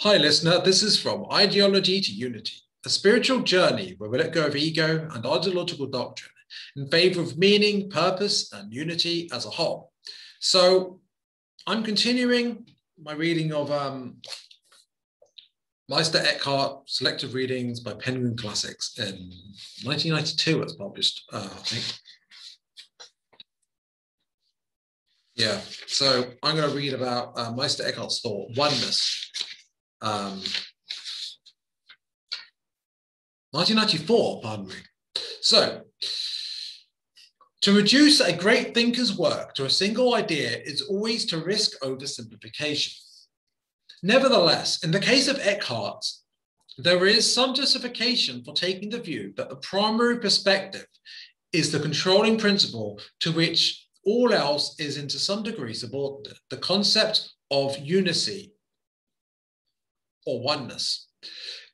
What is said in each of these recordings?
Hi, listener. This is From Ideology to Unity, a spiritual journey where we let go of ego and ideological doctrine in favor of meaning, purpose, and unity as a whole. So I'm continuing my reading of Meister Eckhart, Selective Readings by Penguin Classics in 1992, it was published, I think. Yeah, so I'm going to read about Meister Eckhart's thought, oneness. 1994, pardon me. So, to reduce a great thinker's work to a single idea is always to risk oversimplification. Nevertheless, in the case of Eckhart, there is some justification for taking the view that the primary perspective is the controlling principle to which all else is in to some degree subordinate, the concept of unity or oneness.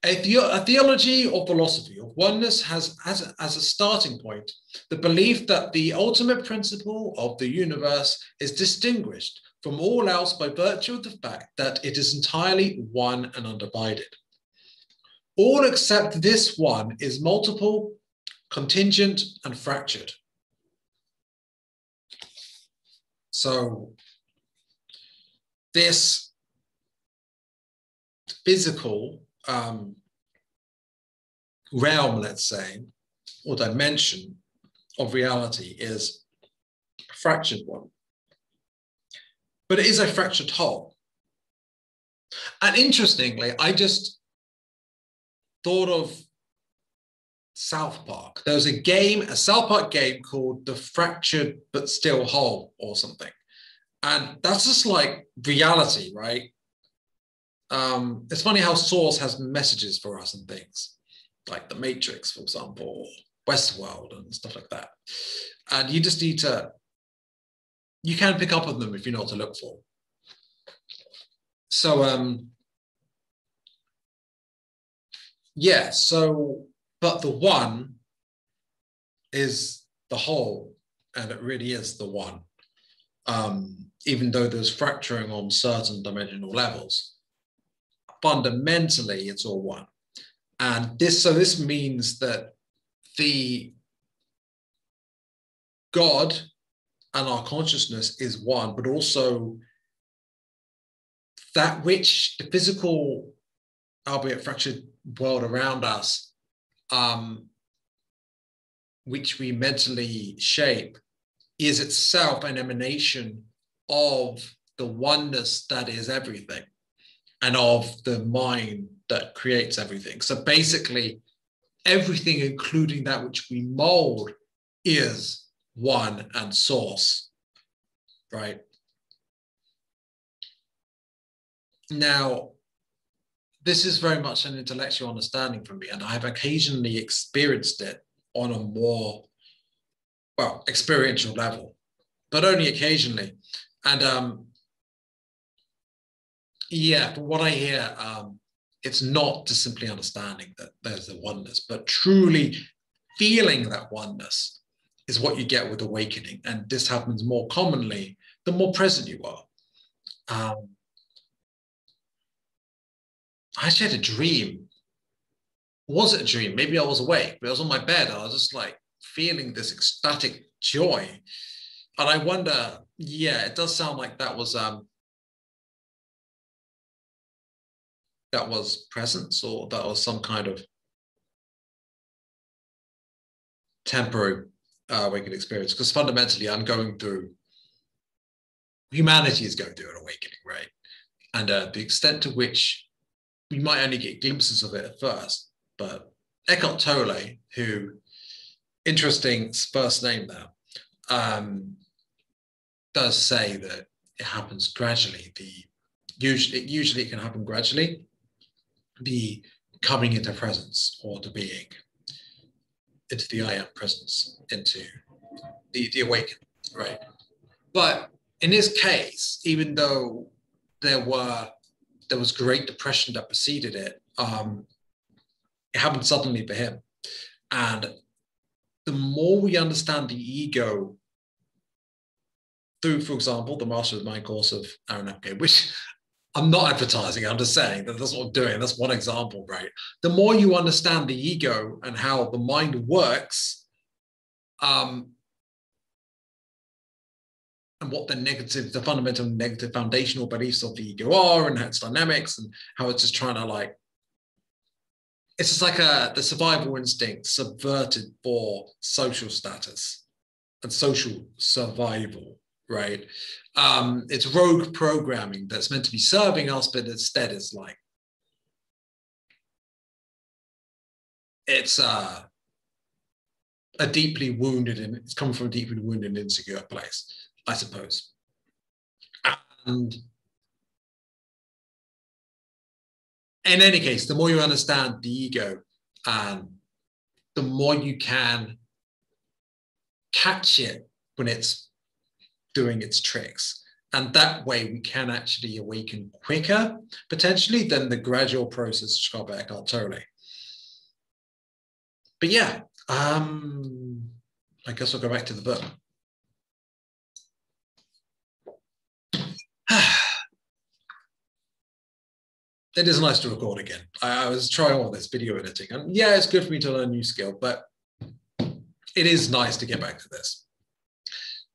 A theology or philosophy of oneness has as a starting point the belief that the ultimate principle of the universe is distinguished from all else by virtue of the fact that it is entirely one and undivided. All except this one is multiple, contingent, and fractured. So this physical realm, let's say, or dimension of reality is a fractured one. But it is a fractured whole. And interestingly, I just thought of South Park. There was a game, a South Park game called The Fractured But Still Whole or something. And that's just like reality, right? It's funny how Source has messages for us and things, like The Matrix, for example, or Westworld and stuff like that. And you just need to, you can pick up on them if you know what to look for. So, yeah, so, but the one is the whole, and it really is the one, even though there's fracturing on certain dimensional levels. Fundamentally, it's all one. And this, so this means that the God and our consciousness is one, but also that which the physical, albeit fractured world around us, which we mentally shape, is itself an emanation of the oneness that is everything and of the mind that creates everything. So basically, everything, including that which we mold, is one and source, right? Now, this is very much an intellectual understanding for me, and I have occasionally experienced it on a more, well, experiential level, but only occasionally. And yeah, from what I hear, it's not just simply understanding that there's the oneness, but truly feeling that oneness is what you get with awakening. And this happens more commonly the more present you are. I actually had a dream. Was it a dream? Maybe I was awake, but I was on my bed and I was just like feeling this ecstatic joy. And I wonder, yeah, it does sound like that was presence, or that was some kind of temporary awakened experience, because fundamentally I'm going through, humanity is going through an awakening, right? And the extent to which we might only get glimpses of it at first, but Eckhart Tolle, who, interesting first name there, does say that it happens gradually. Usually it can happen gradually, the coming into presence or the being, into the I am presence, into the awakening, right? But in this case, even though there was great depression that preceded it, it happened suddenly for him. And the more we understand the ego through, for example, the Master of the Mind course of Aaron Epke, which I'm not advertising, I'm just saying that that's what I'm doing. That's one example, right? The more you understand the ego and how the mind works, and what the negative, the fundamental negative foundational beliefs of the ego are and its dynamics and how it's just trying to like, it's just like the survival instinct subverted for social status and social survival, right? It's rogue programming that's meant to be serving us, but instead it's like, it's a deeply wounded, and it's come from a deeply wounded and insecure place, I suppose. And in any case, the more you understand the ego, the more you can catch it when it's doing its tricks. And that way we can actually awaken quicker, potentially, than the gradual process described by Eckhart Tolle. But yeah, I guess I'll go back to the book. It is nice to record again. I was trying all this video editing, and yeah, it's good for me to learn a new skill, but it is nice to get back to this.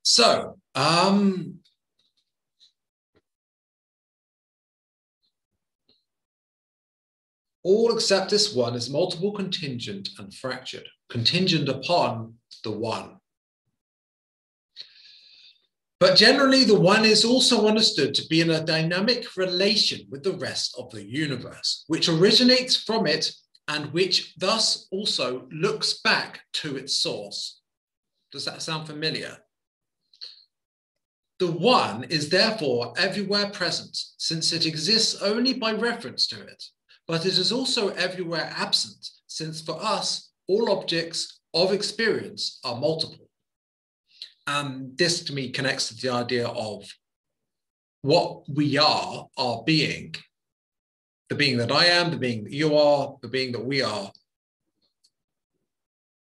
So, all except this one is multiple, contingent, and fractured, contingent upon the one. But generally, the one is also understood to be in a dynamic relation with the rest of the universe, which originates from it and which thus also looks back to its source. Does that sound familiar? The one is therefore everywhere present, since it exists only by reference to it, but it is also everywhere absent, since for us, all objects of experience are multiple. This to me connects to the idea of what we are, our being, the being that I am, the being that you are, the being that we are.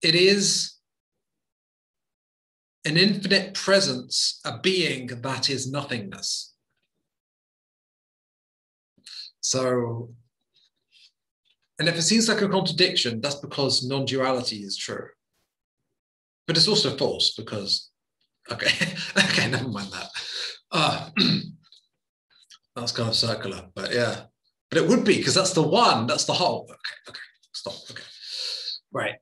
It is an infinite presence, a being that is nothingness. So, and if it seems like a contradiction, that's because non-duality is true. But it's also false because okay, okay, never mind that. That's kind of circular, but yeah. But it would be, because that's the one, that's the whole. Okay, okay, stop, okay. Right.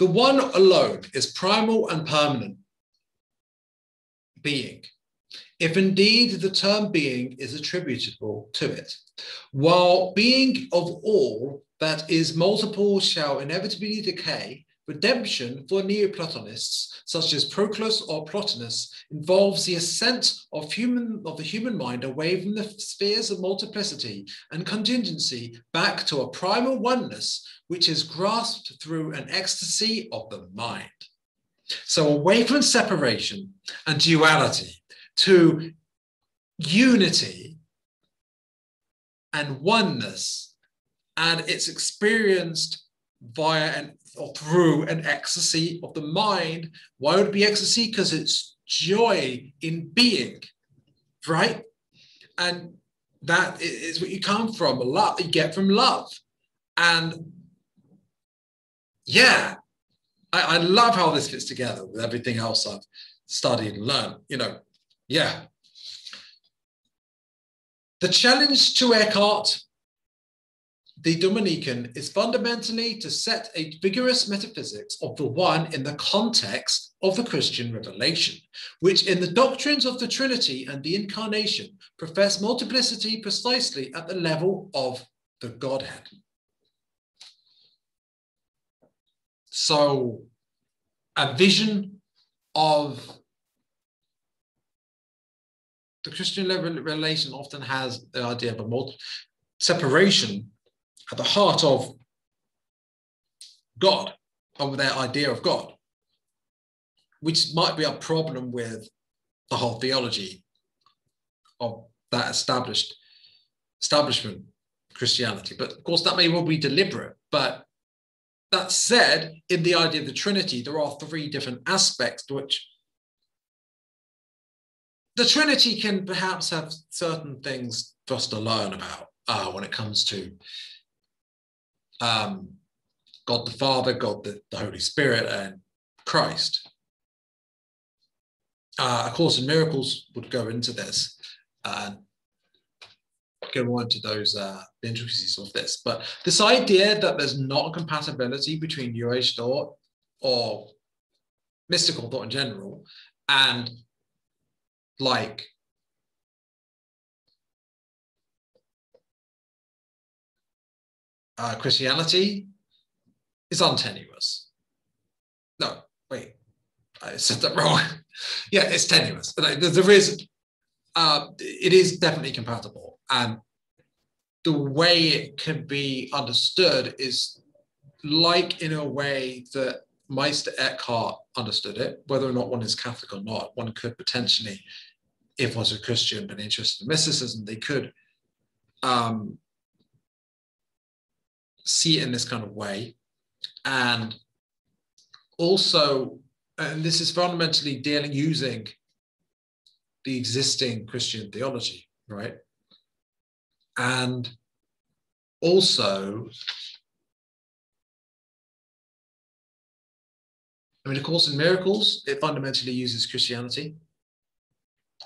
The one alone is primal and permanent being, if indeed the term being is attributable to it, while being of all that is multiple shall inevitably decay, redemption for Neoplatonists, such as Proclus or Plotinus, involves the ascent of the human mind away from the spheres of multiplicity and contingency back to a primal oneness, which is grasped through an ecstasy of the mind. So away from separation and duality to unity and oneness, and it's experienced via or through an ecstasy of the mind. Why would it be ecstasy? Because it's joy in being, right? And that is what you come from, a lot you get from love. And yeah, I love how this fits together with everything else I've studied and learned, you know, yeah. The challenge to Eckhart, the Dominican, is fundamentally to set a vigorous metaphysics of the one in the context of the Christian revelation, which in the doctrines of the Trinity and the Incarnation profess multiplicity precisely at the level of the Godhead. So a vision of the Christian revelation often has the idea of a separation at the heart of God, of their idea of God, which might be a problem with the whole theology of that establishment, Christianity. But of course, that may well be deliberate. But that said, in the idea of the Trinity, there are three different aspects to which the Trinity can perhaps have certain things for us to learn about when it comes to God the Father, God the Holy Spirit, and Christ. A Course in Miracles would go into this and go on to those intricacies of this. But this idea that there's not compatibility between New Age thought or mystical thought in general and like Christianity is untenuous. No, wait, I said that wrong. Yeah, it's tenuous. There is, it is definitely compatible. And the way it can be understood is like in a way that Meister Eckhart understood it, whether or not one is Catholic or not. One could potentially, if one was a Christian but interested in mysticism, they could see it in this kind of way. And also, and this is fundamentally using the existing Christian theology, right? And also, I mean, A Course in Miracles, it fundamentally uses Christianity.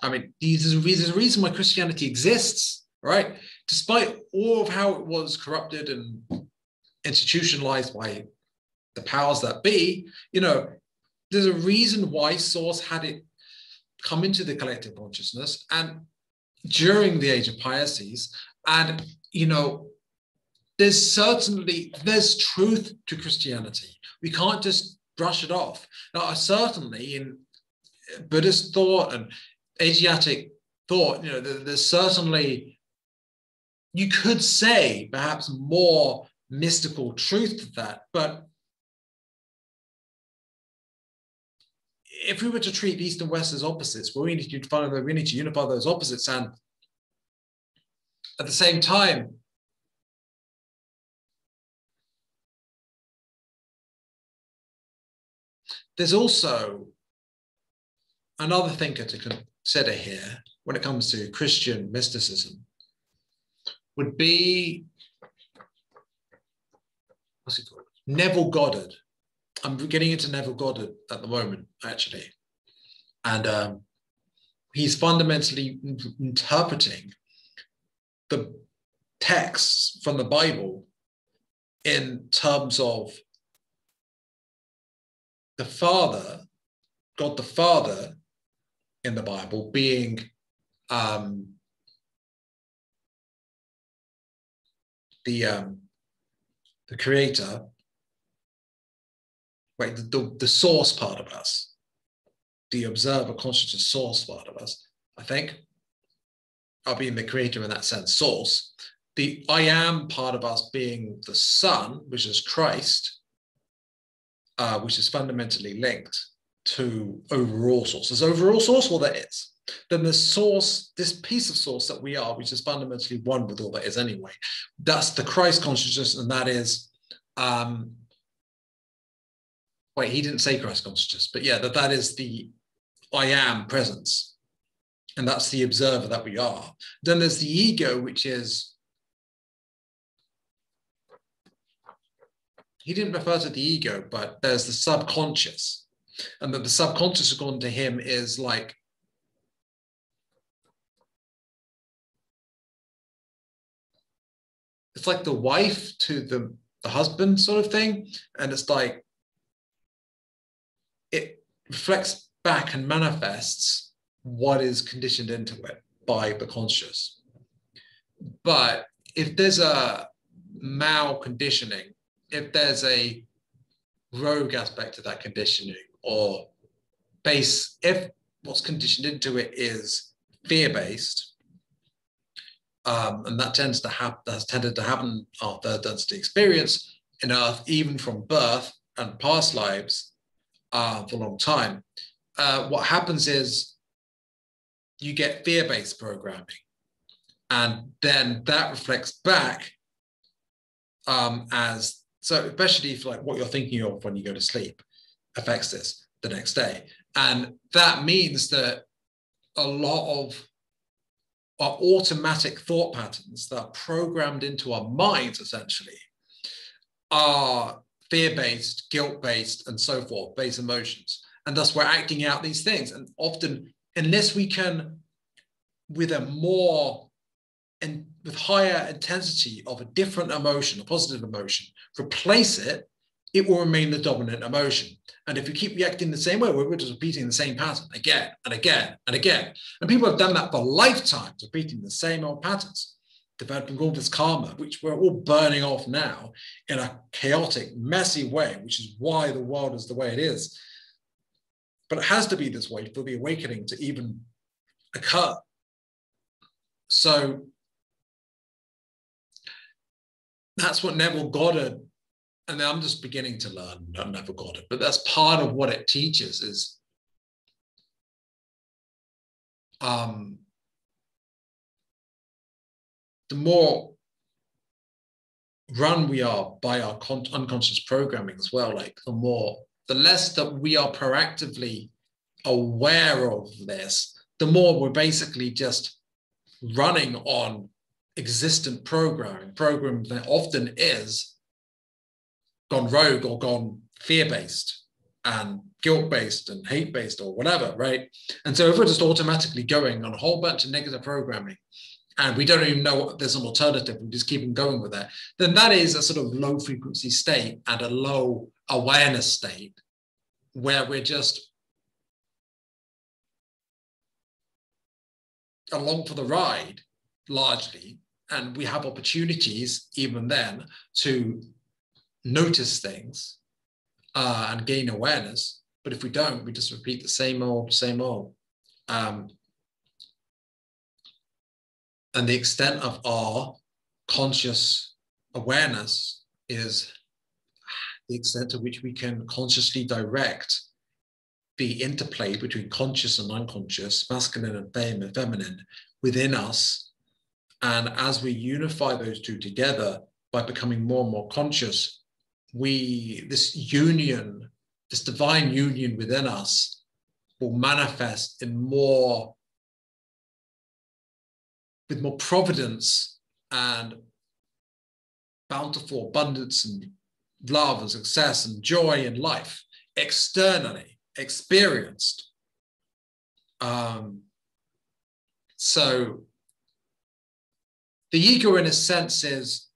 I mean, there's a reason why Christianity exists, right? Despite all of how it was corrupted and institutionalized by the powers that be, you know, there's a reason why Source had it come into the collective consciousness and during the age of Pisces. And, you know, there's truth to Christianity. We can't just brush it off. Now, certainly in Buddhist thought and Asiatic thought, you know, there's certainly, you could say, perhaps more mystical truth to that. But if we were to treat East and West as opposites, well, we need to unify those opposites. And at the same time, there's also another thinker to consider here when it comes to Christian mysticism would be, what's he called? Neville Goddard. I'm getting into Neville Goddard at the moment, actually. And he's fundamentally interpreting the texts from the Bible in terms of the Father, God the Father in the Bible being the creator, right, the source part of us, the observer, consciousness, source part of us, I think, are being the creator in that sense, source. The I am part of us being the Son, which is Christ, which is fundamentally linked to overall source. There's overall source, well, there is. Then the source, this piece of source that we are, which is fundamentally one with all that is anyway, that's the Christ consciousness, and that is, wait, he didn't say Christ consciousness, but yeah, that is the I am presence. And that's the observer that we are. Then there's the ego, which is, he didn't refer to the ego, but there's the subconscious, and that the subconscious, according to him, is like it's like the wife to the husband sort of thing, and it's like it reflects back and manifests what is conditioned into it by the conscious. But if there's a mal conditioning, if there's a rogue aspect to that conditioning, or base, if what's conditioned into it is fear-based, and that tends to happen, that's tended to happen after third density experience in Earth, even from birth and past lives for a long time, what happens is you get fear-based programming, and then that reflects back as, so especially if like what you're thinking of when you go to sleep affects this the next day. And that means that a lot of our automatic thought patterns that are programmed into our minds, essentially, are fear-based, guilt-based, and so forth, based emotions. And thus we're acting out these things. And often, unless we can, with a more, and with higher intensity of a different emotion, a positive emotion, replace it, it will remain the dominant emotion. And if you keep reacting the same way, we're just repeating the same pattern again and again and again. And people have done that for lifetimes, repeating the same old patterns, developing all this karma, which we're all burning off now in a chaotic, messy way, which is why the world is the way it is. But it has to be this way for the awakening to even occur. So that's what Neville Goddard, and I'm just beginning to learn, not Neville Goddard, but that's part of what it teaches is the more run we are by our unconscious programming as well, like the less that we are proactively aware of this, the more we're basically just running on existent programming that often is gone rogue or gone fear-based and guilt-based and hate-based or whatever, right? And so if we're just automatically going on a whole bunch of negative programming and we don't even know there's an alternative, we just keep on going with that, then that is a sort of low frequency state and a low awareness state where we're just along for the ride largely, and we have opportunities even then to notice things and gain awareness. But if we don't, we just repeat the same old. And the extent of our conscious awareness is the extent to which we can consciously direct the interplay between conscious and unconscious, masculine and feminine within us. And as we unify those two together by becoming more and more conscious, this union, this divine union within us will manifest in with more providence and bountiful abundance and love and success and joy in life, externally experienced. So the ego in a sense is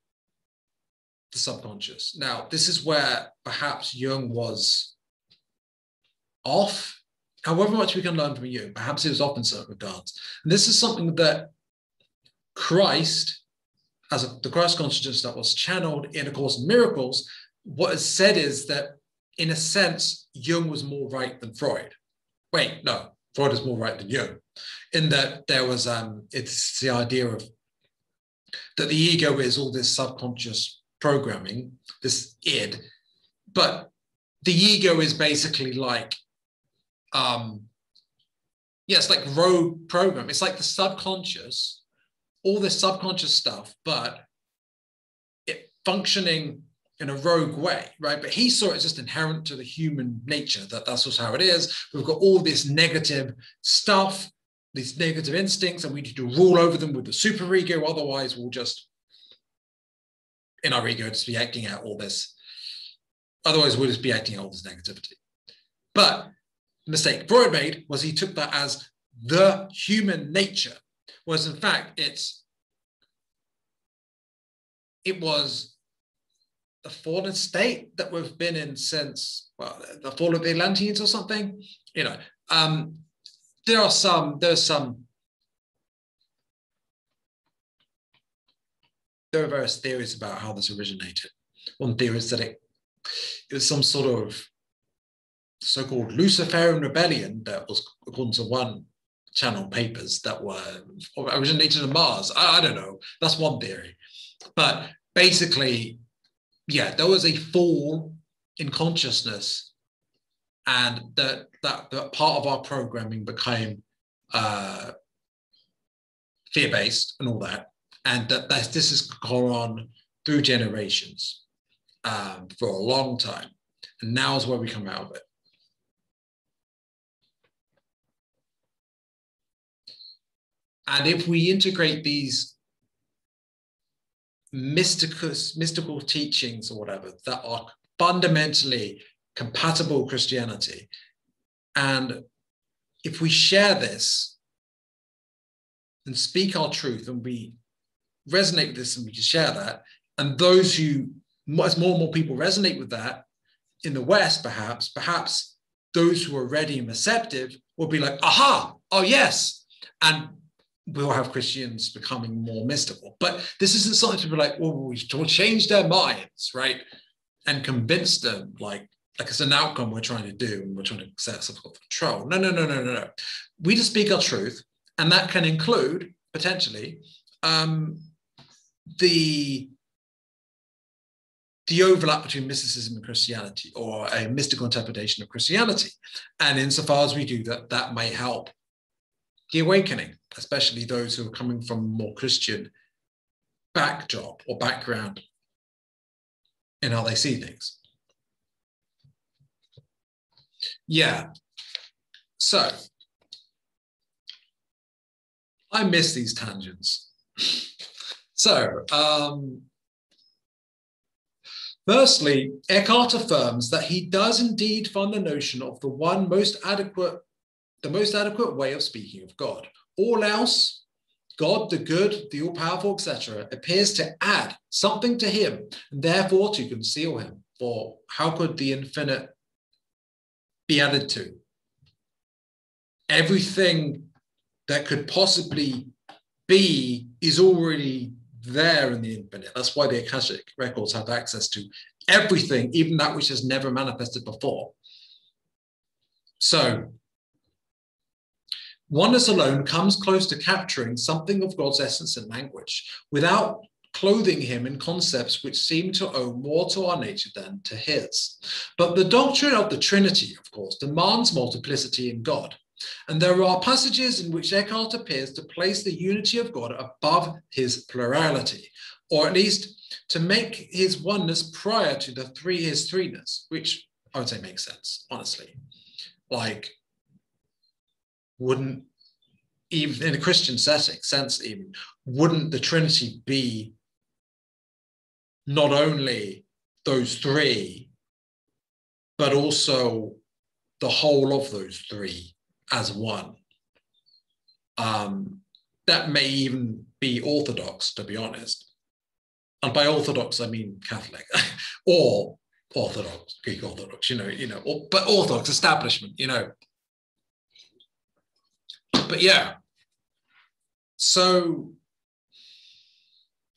the subconscious. Now, this is where perhaps Jung was off, however much we can learn from Jung, perhaps he was off in certain regards. And this is something that Christ, the Christ consciousness that was channeled in A Course in Miracles, what is said is that, in a sense, Jung was more right than Freud. Wait, no, Freud is more right than Jung, in that there was, it's the idea of that the ego is all this subconscious programming, this id, but the ego is basically like, it's like rogue program. It's like the subconscious, all this subconscious stuff, but it functioning in a rogue way, right? But he saw it as just inherent to the human nature, that's just how it is. We've got all this negative stuff, these negative instincts, and we need to rule over them with the superego, otherwise we'll just, in our ego, just be acting out all this. Otherwise, we'll just be acting out all this negativity. But the mistake Freud made was he took that as the human nature, whereas in fact, it was a fallen state that we've been in since, well, the fall of the Atlanteans or something. You know, there are various theories about how this originated. One theory is that it was some sort of so-called Luciferian rebellion that was, according to one channel papers, that were originated on Mars. I don't know. That's one theory. But basically, yeah, there was a fall in consciousness, and that part of our programming became fear-based and all that. And that this has gone on through generations for a long time. And now is where we come out of it. And if we integrate these mystical teachings or whatever that are fundamentally compatible with Christianity, and if we share this and speak our truth and we resonate with this and we can share that, and those who, as more and more people resonate with that in the West, perhaps those who are ready and receptive will be like, aha, oh yes, and we'll have Christians becoming more mystical. But this isn't something to be like, well, we've changed their minds, right, and convince them like it's an outcome we're trying to do and we're trying to set ourselves up for control. No. We just speak our truth, and that can include potentially the overlap between mysticism and Christianity, or a mystical interpretation of Christianity. And insofar as we do that, that may help the awakening, especially those who are coming from a more Christian backdrop or background in how they see things. Yeah, so I miss these tangents. So, firstly, Eckhart affirms that he does indeed find the notion of the most adequate way of speaking of God. All else, God, the good, the all-powerful, etc., appears to add something to him, and therefore to conceal him. For how could the infinite be added to? Everything that could possibly be is already there in the infinite. That's why the akashic records have access to everything, even that which has never manifested before. So oneness alone comes close to capturing something of God's essence in language, without clothing him in concepts which seem to owe more to our nature than to his. But the doctrine of the Trinity, of course, demands multiplicity in God. And there are passages in which Eckhart appears to place the unity of God above his plurality, or at least to make his oneness prior to his threeness, which I would say makes sense, honestly. Like, wouldn't, even in a Christian sense, even, wouldn't the Trinity be not only those three, but also the whole of those three as one? That may even be orthodox, to be honest. And by orthodox, I mean Catholic, or Orthodox, Greek Orthodox, you know, or, but Orthodox establishment, you know. But yeah, so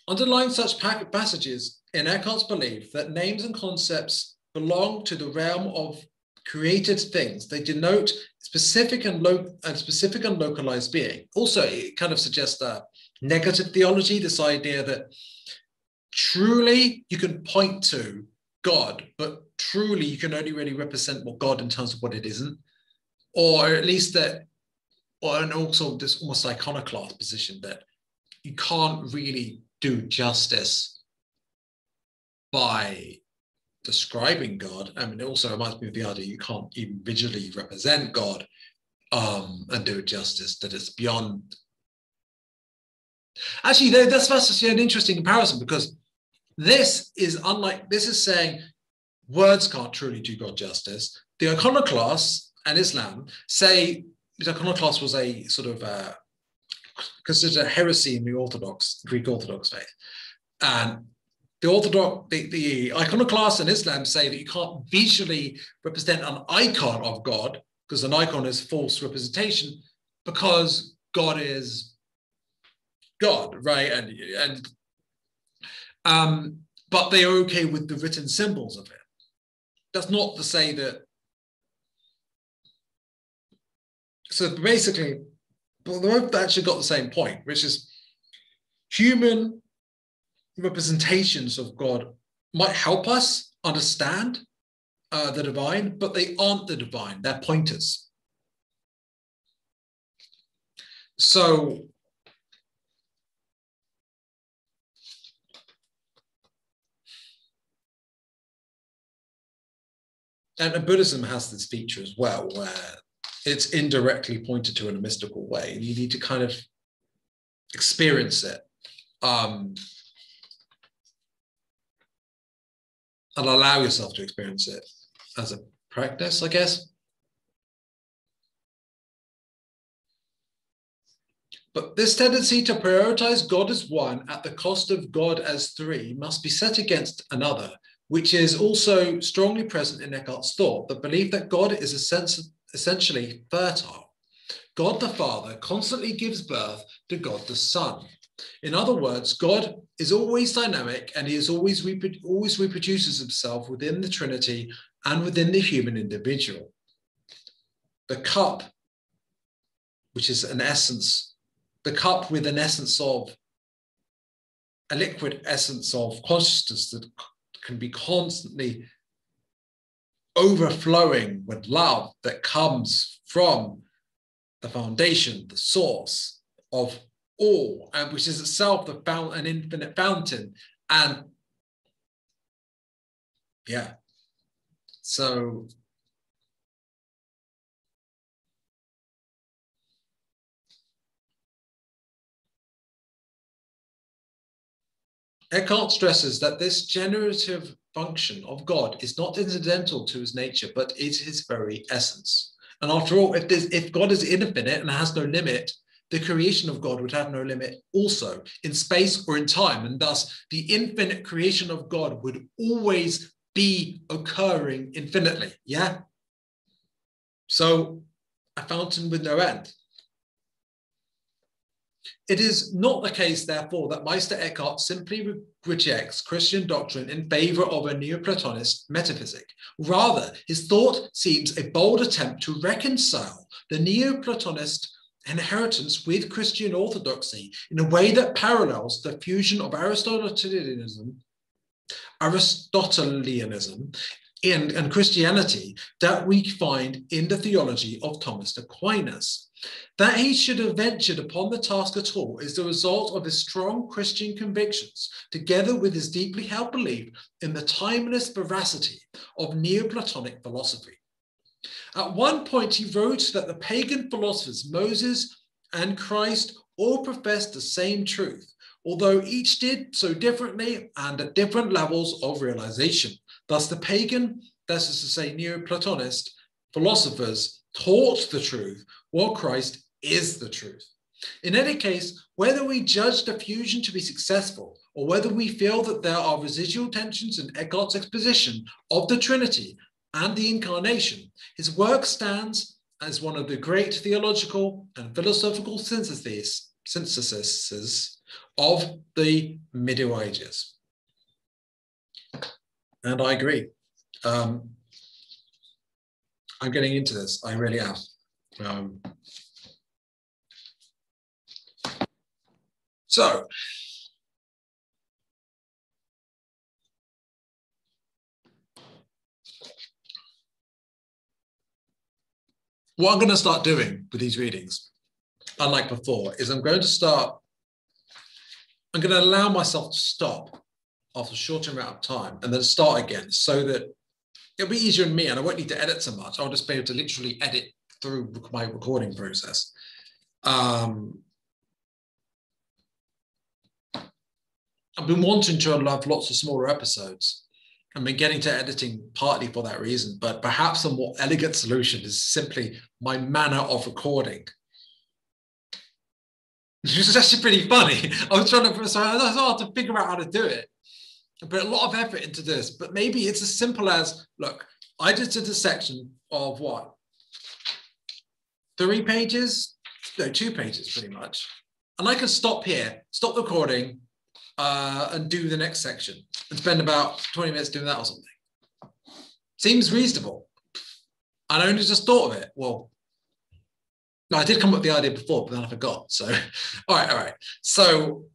underlying such passages in Eckhart's belief that names and concepts belong to the realm of created things. They denote specific and localized being. Also, it kind of suggests a negative theology, this idea that truly you can point to God, but truly you can only really represent what God in terms of what it isn't, or at least that. And also this almost iconoclast position that you can't really do justice by describing God. I mean, it also reminds me of the idea you can't even visually represent God and do it justice, that it's beyond. Actually, that's actually an interesting comparison, because this is saying words can't truly do God justice. The iconoclasts and Islam say, the iconoclast was a sort of considered a heresy in the Orthodox, Greek Orthodox faith. And the iconoclasts in Islam say that you can't visually represent an icon of God, because an icon is false representation, because God is God, right? And but they are okay with the written symbols of it. That's not to say that. So basically, well, they both actually got the same point, which is human representations of God might help us understand the divine, but they aren't the divine, they're pointers. So, and Buddhism has this feature as well, where it's indirectly pointed to in a mystical way. You need to kind of experience it, and allow yourself to experience it as a practice, I guess. But this tendency to prioritize God as one at the cost of God as three must be set against another, which is also strongly present in Eckhart's thought, the belief that God is essentially fertile. God the Father constantly gives birth to God the Son. In other words, God is always dynamic, and he is always reproduces himself within the Trinity and within the human individual. The cup, which is an essence, the cup with an essence of, a liquid essence of consciousness that can be constantly overflowing with love that comes from the foundation, the source of all, and which is itself the an infinite fountain. And yeah, so Eckhart stresses that this generative function of God is not incidental to his nature, but is his very essence. And after all, if God is infinite and has no limit, the creation of God would have no limit also in space or in time. And thus, the infinite creation of God would always be occurring infinitely. Yeah? So, a fountain with no end. It is not the case, therefore, that Meister Eckhart simply rejects Christian doctrine in favor of a Neoplatonist metaphysic. Rather, his thought seems a bold attempt to reconcile the Neoplatonist inheritance with Christian orthodoxy in a way that parallels the fusion of Aristotelianism and Christianity that we find in the theology of Thomas Aquinas. That he should have ventured upon the task at all is the result of his strong Christian convictions, together with his deeply held belief in the timeless veracity of Neoplatonic philosophy. At one point, he wrote that the pagan philosophers Moses and Christ all professed the same truth, although each did so differently and at different levels of realization. Thus, the pagan, that is to say, Neoplatonist philosophers taught the truth, while Christ is the truth. In any case, whether we judge the fusion to be successful, or whether we feel that there are residual tensions in Eckhart's exposition of the Trinity and the Incarnation, his work stands as one of the great theological and philosophical syntheses of the Middle Ages. And I agree. I'm getting into this, I really am. So, what I'm going to start doing with these readings, unlike before, is I'm going to allow myself to stop after a short amount of time and then start again, so that it'll be easier on me and I won't need to edit so much. I'll just be able to literally edit through my recording process. I've been wanting to have lots of smaller episodes. I've been getting to editing partly for that reason, but perhaps a more elegant solution is simply my manner of recording. Which is actually pretty funny. It's hard to figure out how to do it. I put a lot of effort into this, but maybe it's as simple as, look, I did a section of what? 3 pages? No, 2 pages pretty much. And I can stop here, stop the recording, and do the next section and spend about 20 minutes doing that or something. Seems reasonable. I only just thought of it. Well, no, I did come up with the idea before, but then I forgot. So, all right. So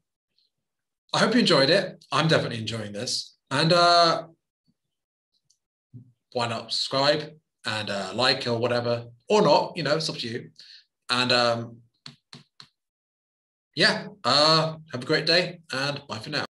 I hope you enjoyed it. I'm definitely enjoying this. And why not subscribe and like or whatever, or not, it's up to you. And yeah, have a great day and bye for now.